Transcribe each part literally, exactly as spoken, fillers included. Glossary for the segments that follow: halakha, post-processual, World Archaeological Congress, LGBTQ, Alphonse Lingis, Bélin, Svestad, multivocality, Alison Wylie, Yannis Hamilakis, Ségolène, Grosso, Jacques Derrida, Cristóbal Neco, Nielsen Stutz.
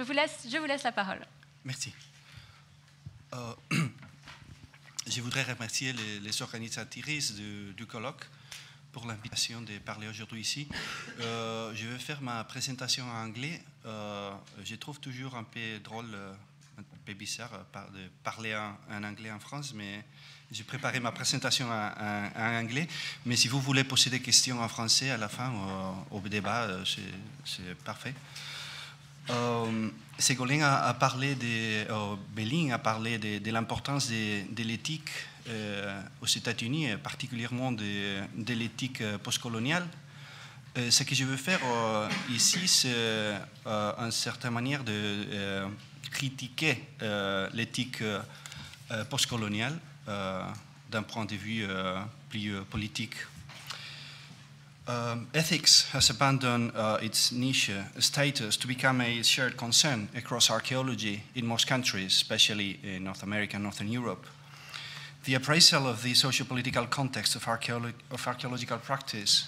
Je vous laisse, je vous laisse la parole. Merci. Euh, je voudrais remercier les, les organisatrices du, du colloque pour l'invitation de parler aujourd'hui ici. Euh, je vais faire ma présentation en anglais. Euh, je trouve toujours un peu drôle, un peu bizarre de parler en, en anglais en France, mais j'ai préparé ma présentation en, en, en anglais. Mais si vous voulez poser des questions en français à la fin au, au débat, c'est parfait. Euh, Ségolène a, a parlé de, euh, Bélin a parlé de, de l'importance de, de l'éthique euh, aux États-Unis, particulièrement de, de l'éthique postcoloniale. Euh, ce que je veux faire euh, ici, c'est euh, une certaine manière de euh, critiquer euh, l'éthique euh, postcoloniale euh, d'un point de vue euh, plus politique. Um, ethics has abandoned uh, its niche status to become a shared concern across archaeology in most countries, especially in North America and Northern Europe. The appraisal of the socio-political context of, archaeolo of archaeological practice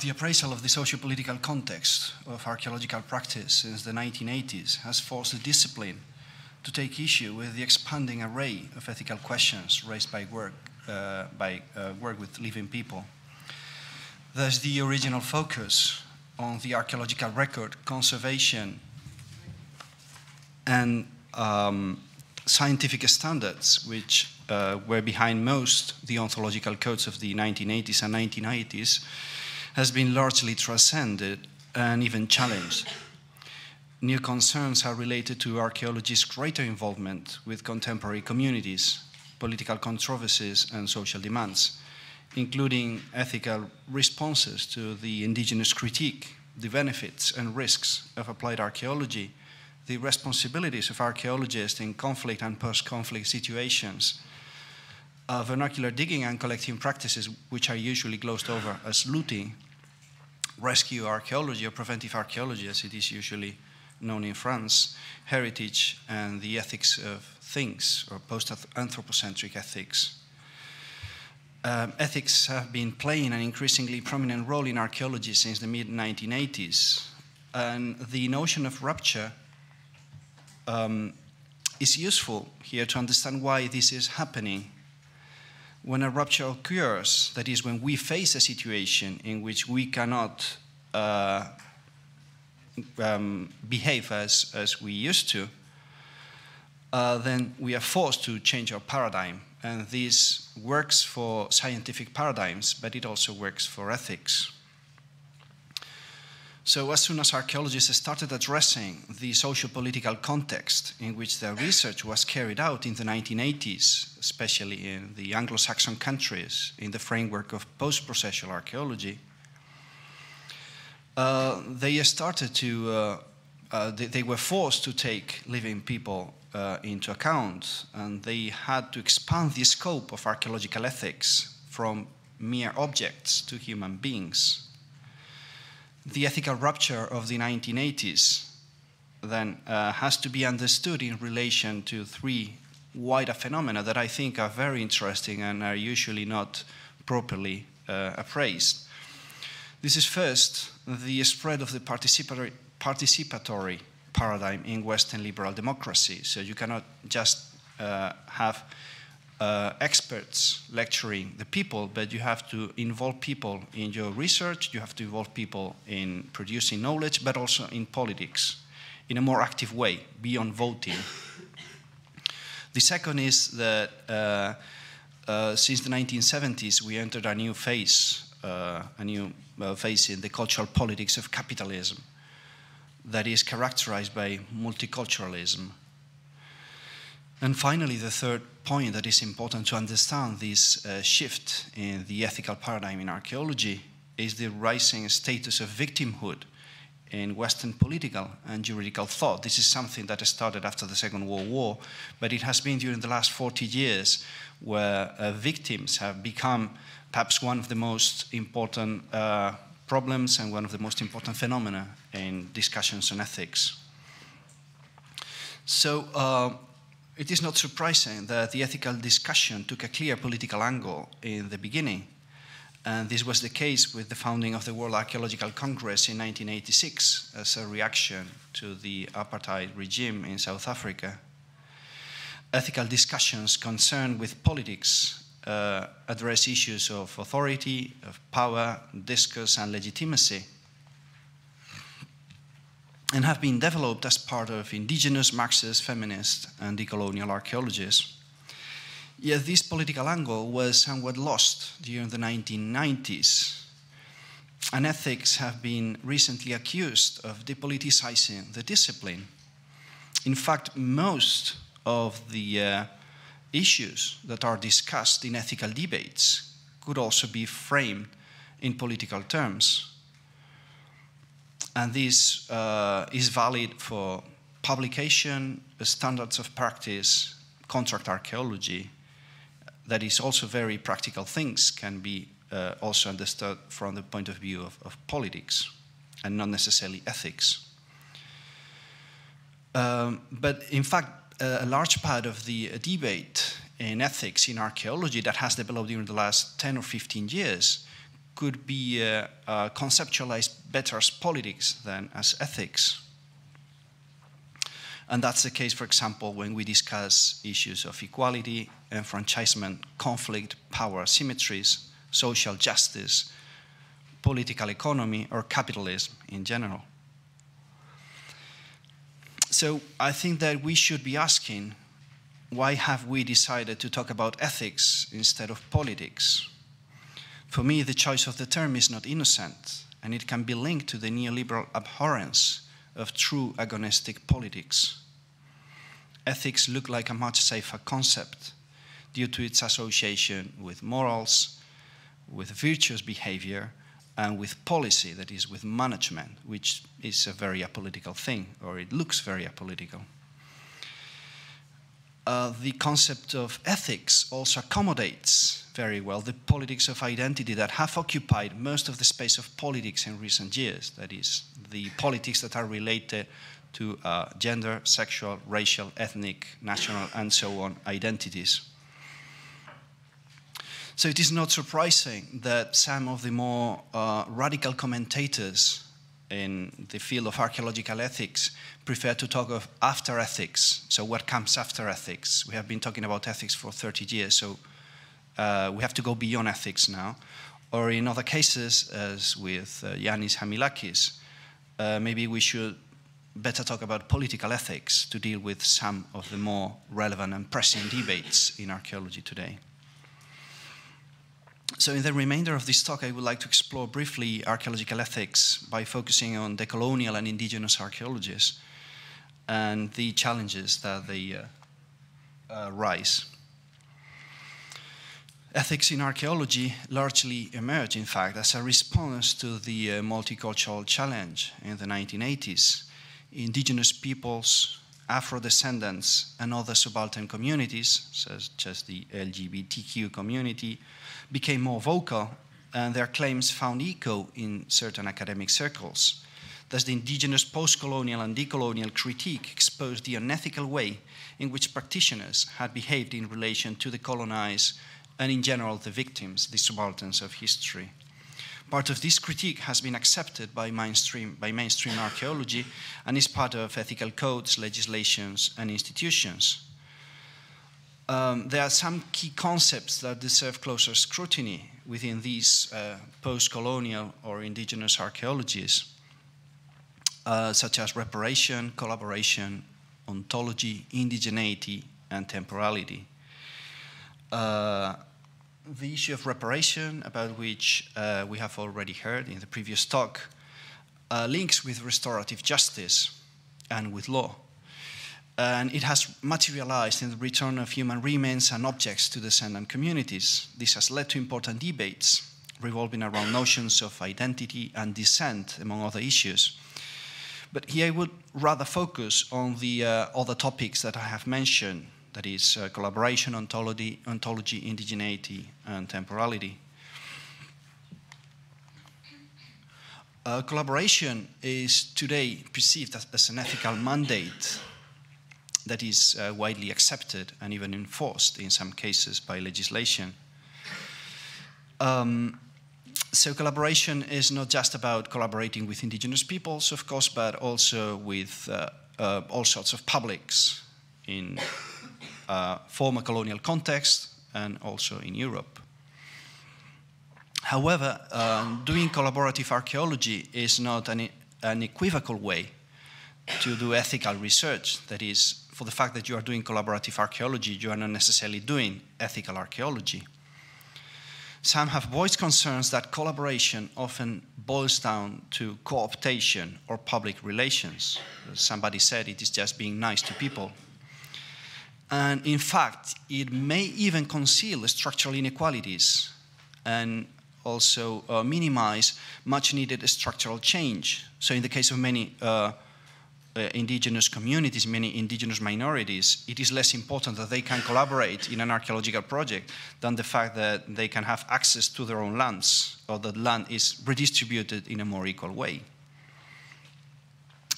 The appraisal of the socio-political context of archaeological practice since the nineteen eighties has forced the discipline to take issue with the expanding array of ethical questions raised by work, uh, by, uh, work with living people. Thus, the original focus on the archaeological record, conservation, and um, scientific standards, which uh, were behind most of the ontological codes of the nineteen eighties and nineteen nineties, has been largely transcended and even challenged. New concerns are related to archaeology's greater involvement with contemporary communities, political controversies, and social demands, including ethical responses to the indigenous critique, the benefits and risks of applied archaeology, the responsibilities of archaeologists in conflict and post-conflict situations, Uh, vernacular digging and collecting practices, which are usually glosed over as looting, rescue archaeology or preventive archaeology, as it is usually known in France, heritage, and the ethics of things, or post-anthropocentric ethics. Um, ethics have been playing an increasingly prominent role in archaeology since the mid nineteen eighties, and the notion of rupture um, is useful here to understand why this is happening. When a rupture occurs, that is, when we face a situation in which we cannot uh, um, behave as, as we used to, uh, then we are forced to change our paradigm. And this works for scientific paradigms, but it also works for ethics. So as soon as archaeologists started addressing the socio-political context in which their research was carried out in the nineteen eighties, especially in the Anglo-Saxon countries, in the framework of post-processual archaeology, uh, they started to, uh, uh, they, they were forced to take living people uh, into account, and they had to expand the scope of archaeological ethics from mere objects to human beings. The ethical rupture of the nineteen eighties then uh, has to be understood in relation to three wider phenomena that I think are very interesting and are usually not properly uh, appraised. This is first the spread of the participatory, participatory paradigm in Western liberal democracy. So you cannot just uh, have Uh, experts lecturing the people, but you have to involve people in your research, you have to involve people in producing knowledge, but also in politics, in a more active way, beyond voting. The second is that uh, uh, since the nineteen seventies, we entered a new phase, uh, a new uh, phase in the cultural politics of capitalism that is characterized by multiculturalism. And finally, the third point that is important to understand this uh, shift in the ethical paradigm in archaeology is the rising status of victimhood in Western political and juridical thought. This is something that started after the Second World War, but it has been during the last forty years where uh, victims have become perhaps one of the most important uh, problems and one of the most important phenomena in discussions on ethics. So uh, it is not surprising that the ethical discussion took a clear political angle in the beginning. And this was the case with the founding of the World Archaeological Congress in nineteen eighty-six as a reaction to the apartheid regime in South Africa. Ethical discussions concerned with politics uh, address issues of authority, of power, discourse, and legitimacy, and have been developed as part of indigenous, Marxist, feminist, and decolonial archaeologies. Yet this political angle was somewhat lost during the nineteen nineties, and ethics have been recently accused of depoliticizing the discipline. In fact, most of the uh, issues that are discussed in ethical debates could also be framed in political terms. And this uh, is valid for publication, standards of practice, contract archaeology. That is also very practical things can be uh, also understood from the point of view of, of politics and not necessarily ethics. Um, but in fact, uh, a large part of the uh, debate in ethics in archaeology that has developed during the last ten or fifteen years could be uh, uh, conceptualized better as politics than as ethics. And that's the case, for example, when we discuss issues of equality, enfranchisement, conflict, power asymmetries, social justice, political economy, or capitalism in general. So I think that we should be asking, why have we decided to talk about ethics instead of politics? For me, the choice of the term is not innocent, and it can be linked to the neoliberal abhorrence of true agonistic politics. Ethics look like a much safer concept due to its association with morals, with virtuous behavior, and with policy, that is, with management, which is a very apolitical thing, or it looks very apolitical. Uh, the concept of ethics also accommodates very well the politics of identity that have occupied most of the space of politics in recent years, that is, the politics that are related to uh, gender, sexual, racial, ethnic, national, and so on identities. So it is not surprising that some of the more uh, radical commentators in the field of archaeological ethics prefer to talk of after ethics. So what comes after ethics? We have been talking about ethics for thirty years, so uh, we have to go beyond ethics now. Or in other cases, as with uh, Yannis Hamilakis, uh, maybe we should better talk about political ethics to deal with some of the more relevant and pressing debates in archaeology today. So in the remainder of this talk, I would like to explore briefly archaeological ethics by focusing on decolonial and indigenous archaeologies and the challenges that they uh, uh, rise. Ethics in archaeology largely emerged, in fact, as a response to the uh, multicultural challenge in the nineteen eighties. Indigenous peoples, Afro-descendants, and other subaltern communities, such as the L G B T Q community, became more vocal, and their claims found echo in certain academic circles. Thus, the indigenous post-colonial and decolonial critique exposed the unethical way in which practitioners had behaved in relation to the colonized and, in general, the victims, the subalterns of history. Part of this critique has been accepted by mainstream, by mainstream archaeology and is part of ethical codes, legislations, and institutions. Um, there are some key concepts that deserve closer scrutiny within these uh, post-colonial or indigenous archaeologies, uh, such as reparation, collaboration, ontology, indigeneity, and temporality. Uh, The issue of reparation, about which uh, we have already heard in the previous talk, uh, links with restorative justice and with law. And it has materialized in the return of human remains and objects to descendant communities. This has led to important debates revolving around notions of identity and descent, among other issues. But here I would rather focus on the uh, other topics that I have mentioned, that is uh, collaboration, ontology, ontology, indigeneity, and temporality. Uh, collaboration is today perceived as, as an ethical mandate that is uh, widely accepted and even enforced in some cases by legislation. Um, so collaboration is not just about collaborating with indigenous peoples, of course, but also with uh, uh, all sorts of publics in uh, former colonial context and also in Europe. However, um, doing collaborative archaeology is not an, an equivocal way to do ethical research. That is, for the fact that you are doing collaborative archaeology, you are not necessarily doing ethical archaeology. Some have voiced concerns that collaboration often boils down to co-optation or public relations. Somebody said it is just being nice to people. And in fact, it may even conceal structural inequalities and also uh, minimize much-needed structural change. So in the case of many uh, uh, indigenous communities, many indigenous minorities, it is less important that they can collaborate in an archaeological project than the fact that they can have access to their own lands, or that land is redistributed in a more equal way.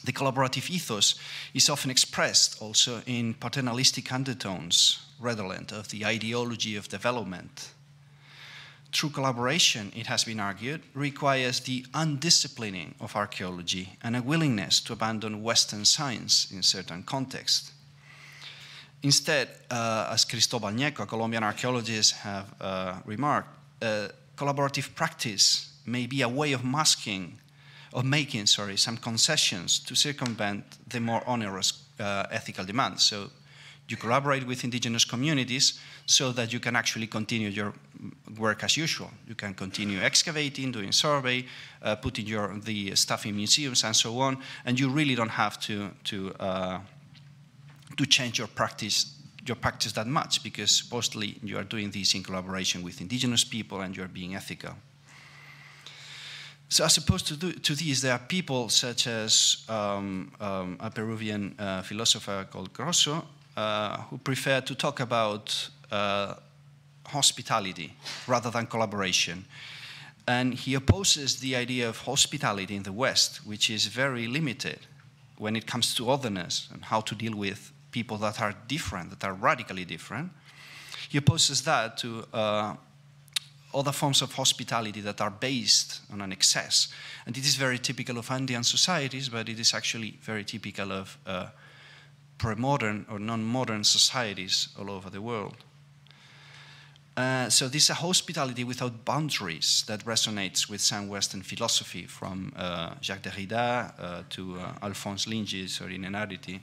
The collaborative ethos is often expressed also in paternalistic undertones, redolent of the ideology of development. True collaboration, it has been argued, requires the undisciplining of archaeology and a willingness to abandon Western science in certain contexts. Instead, uh, as Cristóbal Neco, a Colombian archaeologist, have uh, remarked, uh, collaborative practice may be a way of masking, of making, sorry, some concessions to circumvent the more onerous uh, ethical demands. So, you collaborate with indigenous communities so that you can actually continue your work as usual. You can continue excavating, doing survey, uh, putting your, the stuff in museums and so on, and you really don't have to, to, uh, to change your practice, your practice that much, because supposedly you are doing this in collaboration with indigenous people and you're being ethical. So as opposed to, do, to these, there are people such as um, um, a Peruvian uh, philosopher called Grosso, Uh, who prefer to talk about uh, hospitality rather than collaboration. And he opposes the idea of hospitality in the West, which is very limited when it comes to otherness and how to deal with people that are different, that are radically different. He opposes that to uh, other forms of hospitality that are based on an excess. And it is very typical of Andean societies, but it is actually very typical of uh, pre-modern or non-modern societies all over the world. Uh, so this is a hospitality without boundaries that resonates with some Western philosophy, from uh, Jacques Derrida uh, to uh, Alphonse Lingis or Inenarity.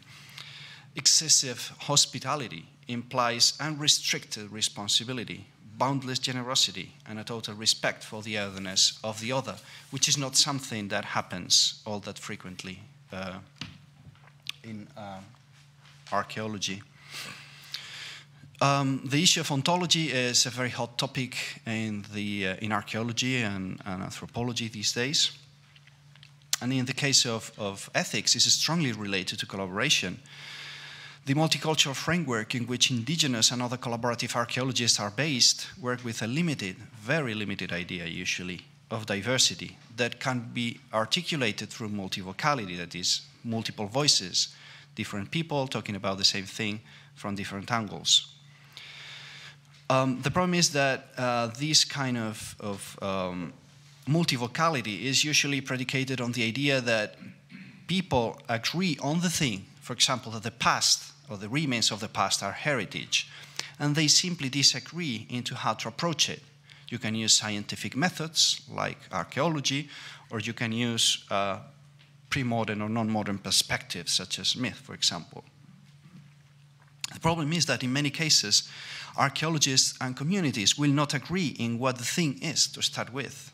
Excessive hospitality implies unrestricted responsibility, boundless generosity, and a total respect for the otherness of the other, which is not something that happens all that frequently uh, in uh, archaeology. Um, the issue of ontology is a very hot topic in, the, uh, in archaeology and, and anthropology these days. And in the case of, of ethics, this is strongly related to collaboration. The multicultural framework in which indigenous and other collaborative archaeologists are based work with a limited, very limited idea usually, of diversity that can be articulated through multivocality, that is, multiple voices, different people talking about the same thing from different angles. Um, the problem is that uh, this kind of, of um, multivocality is usually predicated on the idea that people agree on the thing, for example, that the past or the remains of the past are heritage, and they simply disagree into how to approach it. You can use scientific methods like archaeology, or you can use uh, pre-modern or non-modern perspectives, such as myth, for example. The problem is that in many cases, archaeologists and communities will not agree in what the thing is to start with.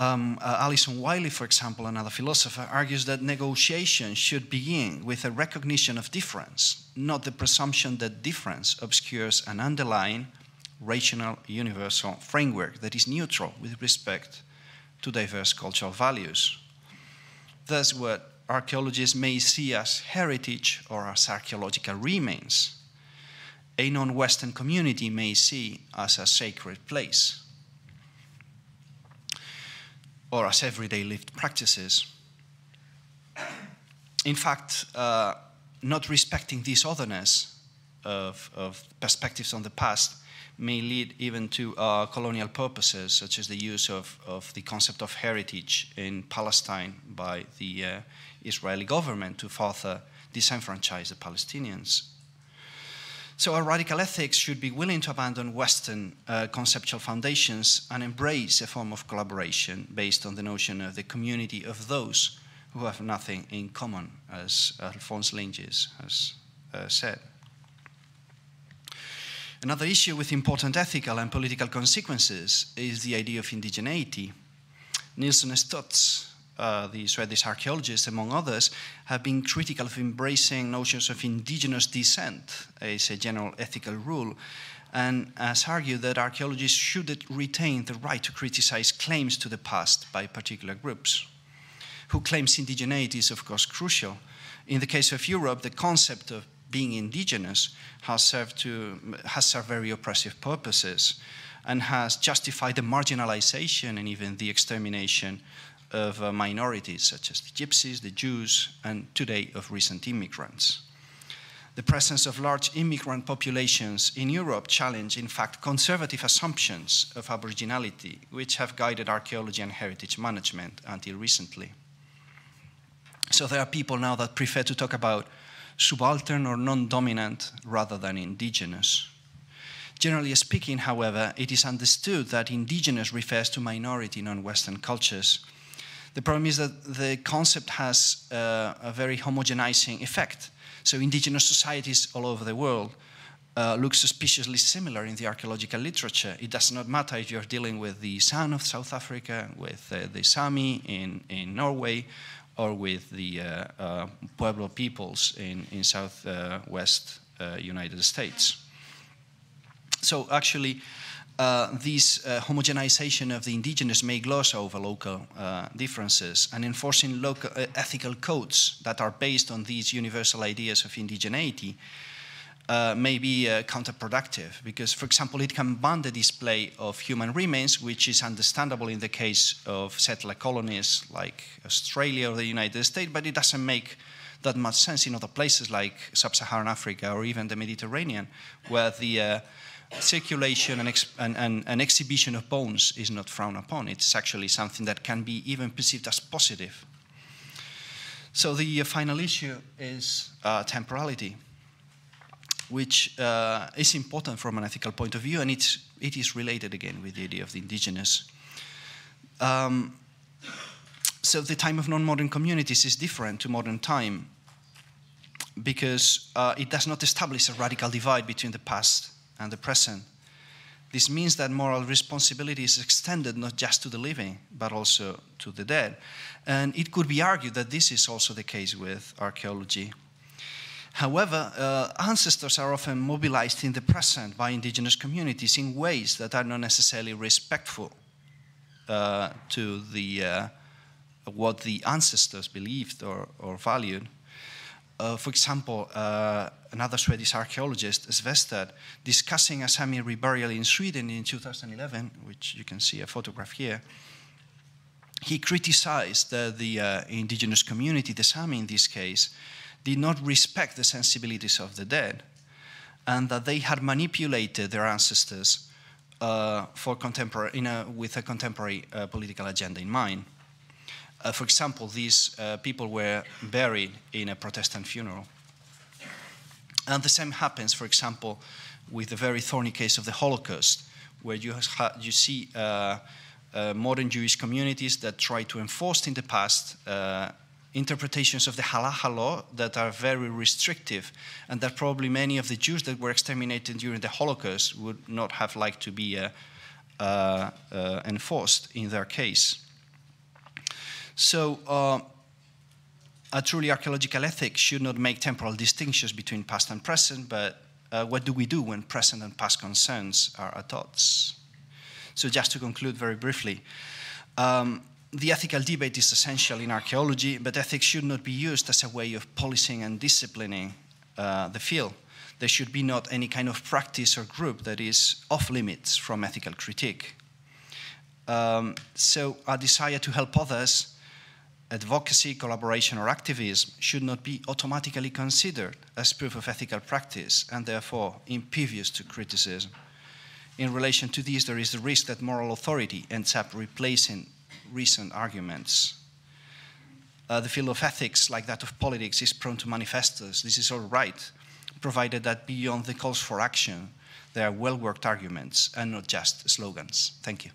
Um, uh, Alison Wylie, for example, another philosopher, argues that negotiation should begin with a recognition of difference, not the presumption that difference obscures an underlying rational, universal framework that is neutral with respect to diverse cultural values. Thus, what archaeologists may see as heritage or as archaeological remains, a non-Western community may see as a sacred place, or as everyday lived practices. In fact, uh, not respecting this otherness of, of perspectives on the past may lead even to uh, colonial purposes, such as the use of, of the concept of heritage in Palestine by the uh, Israeli government to further disenfranchise the Palestinians. So our radical ethics should be willing to abandon Western uh, conceptual foundations and embrace a form of collaboration based on the notion of the community of those who have nothing in common, as Alphonse Lingis has uh, said. Another issue with important ethical and political consequences is the idea of indigeneity. Nielsen Stutz, Uh, the Swedish archaeologists, among others, have been critical of embracing notions of indigenous descent as a general ethical rule, and has argued that archaeologists should retain the right to criticize claims to the past by particular groups. Who claims indigeneity is, of course, crucial. In the case of Europe, the concept of being indigenous has served, to, has served very oppressive purposes and has justified the marginalization and even the extermination of uh, minorities such as the Gypsies, the Jews, and today of recent immigrants. The presence of large immigrant populations in Europe challenge, in fact, conservative assumptions of aboriginality, which have guided archaeology and heritage management until recently. So there are people now that prefer to talk about subaltern or non-dominant rather than indigenous. Generally speaking, however, it is understood that indigenous refers to minority non-Western cultures. The problem is that the concept has uh, a very homogenizing effect. So indigenous societies all over the world uh, look suspiciously similar in the archaeological literature. It does not matter if you're dealing with the San of South Africa, with uh, the Sami in, in Norway, or with the uh, uh, Pueblo peoples in, in southwest uh, uh, United States. So actually, Uh, this uh, homogenization of the indigenous may gloss over local uh, differences, and enforcing local uh, ethical codes that are based on these universal ideas of indigeneity uh, may be uh, counterproductive because, for example, it can ban the display of human remains, which is understandable in the case of settler colonies like Australia or the United States, but it doesn't make that much sense in other places like sub-Saharan Africa or even the Mediterranean, where the uh, circulation and, ex and, and, and exhibition of bones is not frowned upon. It's actually something that can be even perceived as positive. So the uh, final issue is uh, temporality, which uh, is important from an ethical point of view, and it's, it is related again with the idea of the indigenous. Um, so the time of non-modern communities is different to modern time because uh, it does not establish a radical divide between the past and the present. This means that moral responsibility is extended not just to the living, but also to the dead. And it could be argued that this is also the case with archaeology. However, uh, ancestors are often mobilized in the present by indigenous communities in ways that are not necessarily respectful uh, to the, uh, what the ancestors believed or, or valued. Uh, for example, uh, another Swedish archaeologist, Svestad, discussing a Sami reburial in Sweden in two thousand eleven, which you can see a photograph here, he criticized uh, the uh, indigenous community, the Sami in this case, did not respect the sensibilities of the dead, and that they had manipulated their ancestors uh, for contemporary, in a, with a contemporary uh, political agenda in mind. Uh, for example, these uh, people were buried in a Protestant funeral. And the same happens, for example, with the very thorny case of the Holocaust, where you, ha you see uh, uh, modern Jewish communities that try to enforce in the past uh, interpretations of the halakha law that are very restrictive, and that probably many of the Jews that were exterminated during the Holocaust would not have liked to be uh, uh, uh, enforced in their case. So uh, a truly archaeological ethic should not make temporal distinctions between past and present, but uh, what do we do when present and past concerns are at odds? So just to conclude very briefly, um, the ethical debate is essential in archaeology, but ethics should not be used as a way of policing and disciplining uh, the field. There should be not any kind of practice or group that is off limits from ethical critique. Um, so our desire to help others, advocacy, collaboration, or activism should not be automatically considered as proof of ethical practice and therefore impervious to criticism. In relation to this, there is the risk that moral authority ends up replacing recent arguments. Uh, the field of ethics, like that of politics, is prone to manifestos. This is all right, provided that beyond the calls for action, there are well-worked arguments and not just slogans. Thank you.